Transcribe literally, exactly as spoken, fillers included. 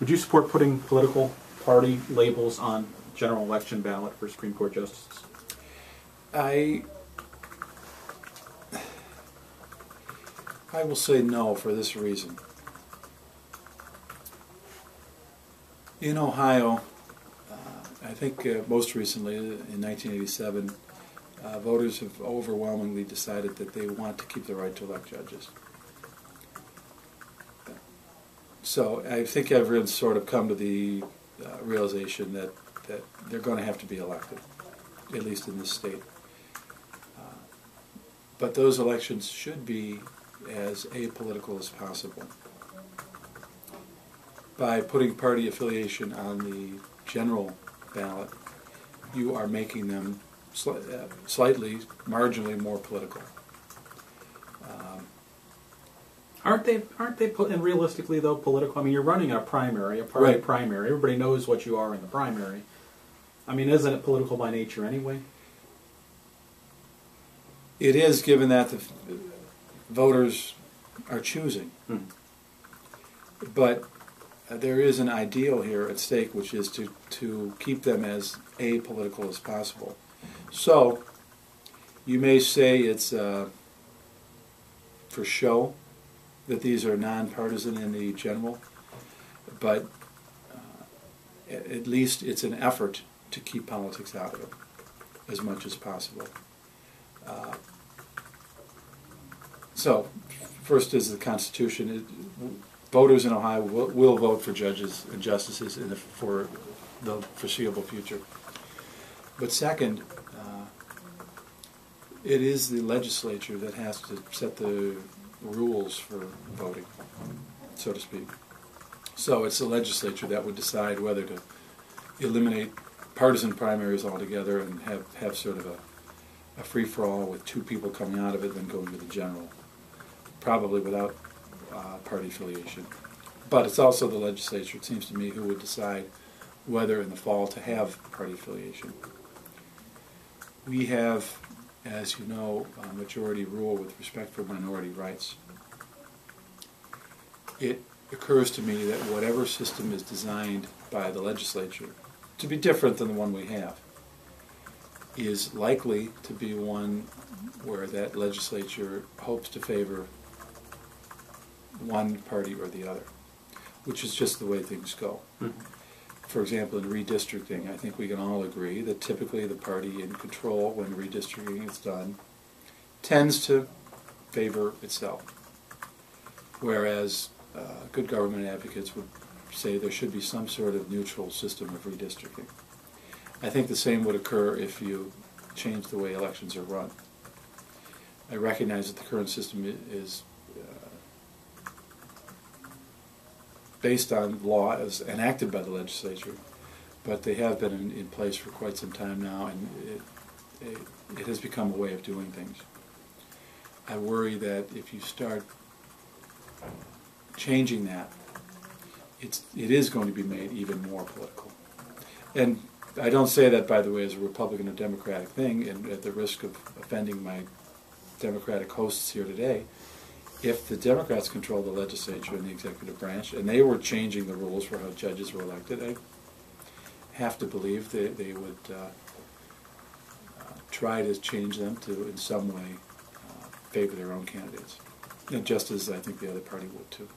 Would you support putting political party labels on general election ballot for Supreme Court justices? I I will say no for this reason. In Ohio, uh, I think uh, most recently, in nineteen eighty-seven, uh, voters have overwhelmingly decided that they want to keep the right to elect judges. So I think I've really sort of come to the uh, realization that, that they're going to have to be elected, at least in this state. Uh, but those elections should be as apolitical as possible. By putting party affiliation on the general ballot, you are making them sli uh, slightly, marginally more political. Um, aren't they? Aren't they? And realistically, though, political. I mean, you're running a primary, a party right. primary. Everybody knows what you are in the primary. I mean, isn't it political by nature anyway? It is, given that the voters are choosing. Mm. But uh, there is an ideal here at stake, which is to, to keep them as apolitical as possible. So, you may say it's uh, for show that these are nonpartisan in the general, but uh, at least it's an effort to keep politics out of it as much as possible. Uh, So, first is the Constitution. It, voters in Ohio will, will vote for judges and justices in the, for the foreseeable future. But second, uh, it is the legislature that has to set the rules for voting, so to speak. So it's the legislature that would decide whether to eliminate partisan primaries altogether and have, have sort of a, a free-for-all with two people coming out of it and then going to the general, probably without uh, party affiliation. But it's also the legislature, it seems to me, who would decide whether in the fall to have party affiliation. We have, as you know, a majority rule with respect for minority rights. It occurs to me that whatever system is designed by the legislature to be different than the one we have is likely to be one where that legislature hopes to favor one party or the other, which is just the way things go. Mm-hmm. For example, in redistricting, I think we can all agree that typically the party in control when redistricting is done tends to favor itself, whereas uh, good government advocates would say there should be some sort of neutral system of redistricting. I think the same would occur if you change the way elections are run. I recognize that the current system is uh, based on law as enacted by the legislature, but they have been in, in place for quite some time now, and it, it, it has become a way of doing things. I worry that if you start changing that, it's, it is going to be made even more political. And I don't say that, by the way, as a Republican or Democratic thing, and at the risk of offending my Democratic hosts here today, if the Democrats control the legislature and the executive branch, and they were changing the rules for how judges were elected, I have to believe they, they would uh, uh, try to change them to, in some way, uh, favor their own candidates, and just as I think the other party would, too.